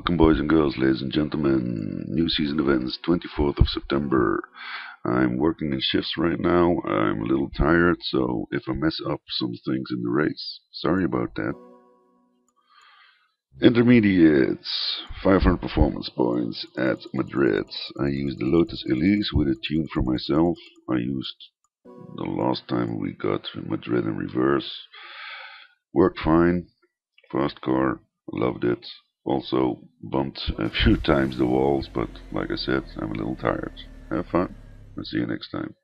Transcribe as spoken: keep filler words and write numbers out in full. Welcome boys and girls, ladies and gentlemen. New season events, twenty-fourth of September. I'm working in shifts right now. I'm a little tired, so if I mess up some things in the race, sorry about that. Intermediates, five hundred performance points at Madrid. I used the Lotus Elise with a tune for myself. I used the last time we got Madrid in reverse. Worked fine, fast car, loved it. Also bumped a few times the walls, but like I said, I'm a little tired. Have fun, and see you next time.